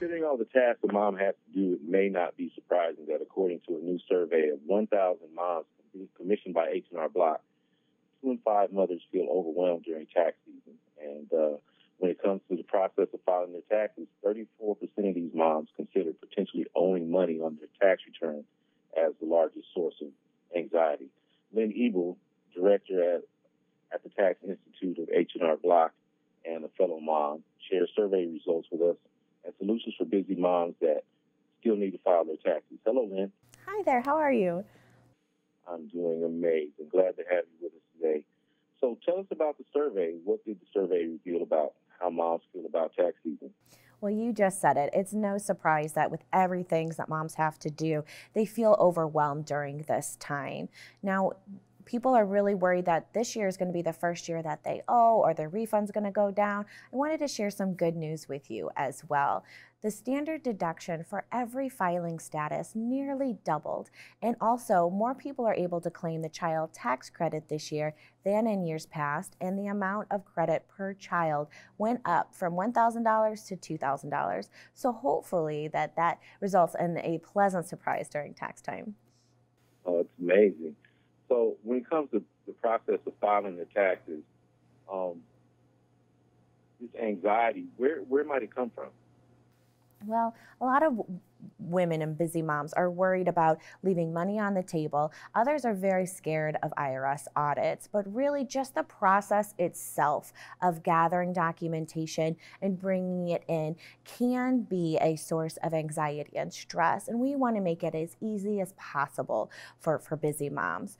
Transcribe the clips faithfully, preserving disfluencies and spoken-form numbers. Considering all the tasks a mom has to do, it may not be surprising that according to a new survey of one thousand moms commissioned by H and R Block, two in five mothers feel overwhelmed during tax season. And uh, when it comes to the process of filing their taxes, thirty-four percent of these moms consider potentially owing money on their tax return as the largest source of anxiety. Lynn Ebel, director at, at the Tax Institute of H and R Block and a fellow mom, shares survey results with us and solutions for busy moms that still need to file their taxes. Hello, Lynn. Hi there. How are you? I'm doing amazing. Glad to have you with us today. So tell us about the survey. What did the survey reveal about how moms feel about tax season? Well, you just said it. It's no surprise that with everything that moms have to do, they feel overwhelmed during this time. Now, people are really worried that this year is going to be the first year that they owe or their refund's going to go down. I wanted to share some good news with you as well. The standard deduction for every filing status nearly doubled, and also more people are able to claim the child tax credit this year than in years past, and the amount of credit per child went up from one thousand dollars to two thousand dollars. So hopefully that that results in a pleasant surprise during tax time. Oh, it's amazing. So when it comes to the process of filing the taxes, um, this anxiety, where, where might it come from? Well, a lot of women and busy moms are worried about leaving money on the table. Others are very scared of I R S audits, but really just the process itself of gathering documentation and bringing it in can be a source of anxiety and stress, and we want to make it as easy as possible for, for busy moms.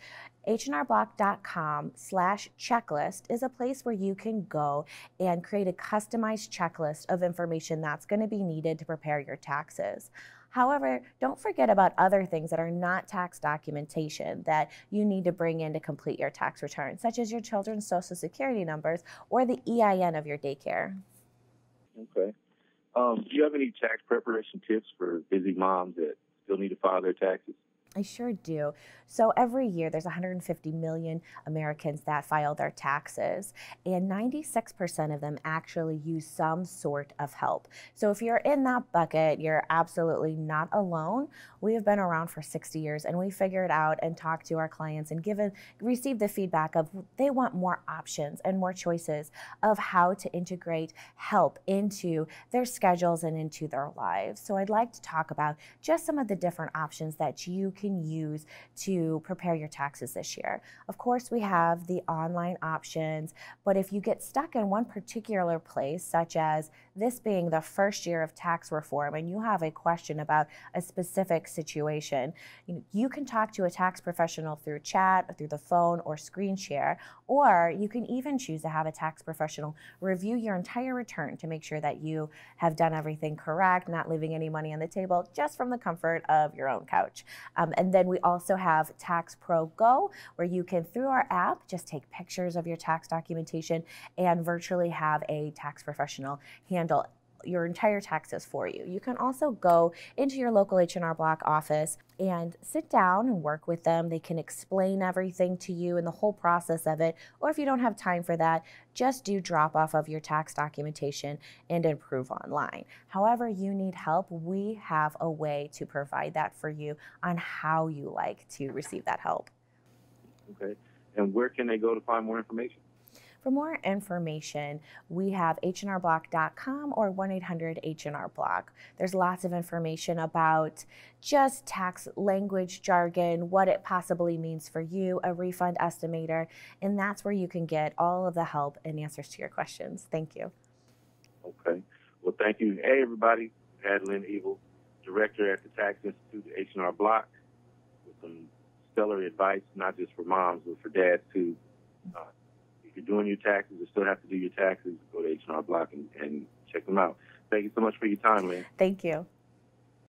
H and R Block dot com slash checklist is a place where you can go and create a customized checklist of information that's going to be needed to prepare your taxes. However, don't forget about other things that are not tax documentation that you need to bring in to complete your tax return, such as your children's social security numbers or the E I N of your daycare. Okay. Um, do you have any tax preparation tips for busy moms that still need to file their taxes? I sure do. So every year there's one hundred fifty million Americans that file their taxes, and ninety-six percent of them actually use some sort of help. So if you're in that bucket, you're absolutely not alone. We have been around for sixty years, and we figured out and talked to our clients and given, received the feedback of they want more options and more choices of how to integrate help into their schedules and into their lives. So I'd like to talk about just some of the different options that you can can use to prepare your taxes this year. Of course, we have the online options, but if you get stuck in one particular place, such as this being the first year of tax reform and you have a question about a specific situation, you can talk to a tax professional through chat, or through the phone, or screen share, or you can even choose to have a tax professional review your entire return to make sure that you have done everything correct, not leaving any money on the table, just from the comfort of your own couch. Um, and then we also have Tax Pro Go, where you can, through our app, just take pictures of your tax documentation and virtually have a tax professional handle your entire taxes for you. You can also go into your local H and R Block office and sit down and work with them. They can explain everything to you and the whole process of it, or if you don't have time for that, just do drop off of your tax documentation and improve online. However you need help, we have a way to provide that for you on how you like to receive that help. Okay, and where can they go to find more information? For more information, we have H and R Block dot com or one eight hundred H and R Block. There's lots of information about just tax language jargon, what it possibly means for you, a refund estimator, and that's where you can get all of the help and answers to your questions. Thank you. Okay. Well, thank you. Hey, everybody. Lynn Ebel, director at the Tax Institute at H and R Block, with some stellar advice, not just for moms, but for dads, too. Uh, If you're doing your taxes or still have to do your taxes, go to H and R Block and, and check them out. Thank you so much for your time, Lynn. Thank you.